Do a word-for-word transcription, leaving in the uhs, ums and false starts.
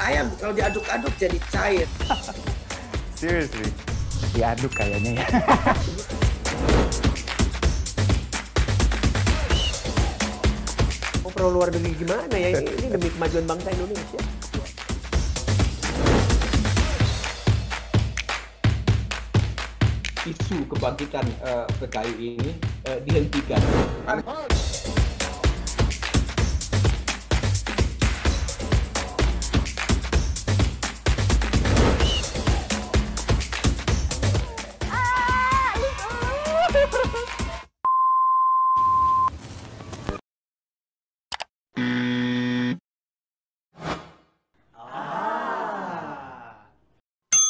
ayam kalau diaduk-aduk jadi cair. Seriously? Diaduk kayaknya ya. Oh, perlu luar negeri gimana ya? Ini, ini demi kemajuan bangsa Indonesia. Isu kebangkitan uh, P K I ini uh, dihentikan.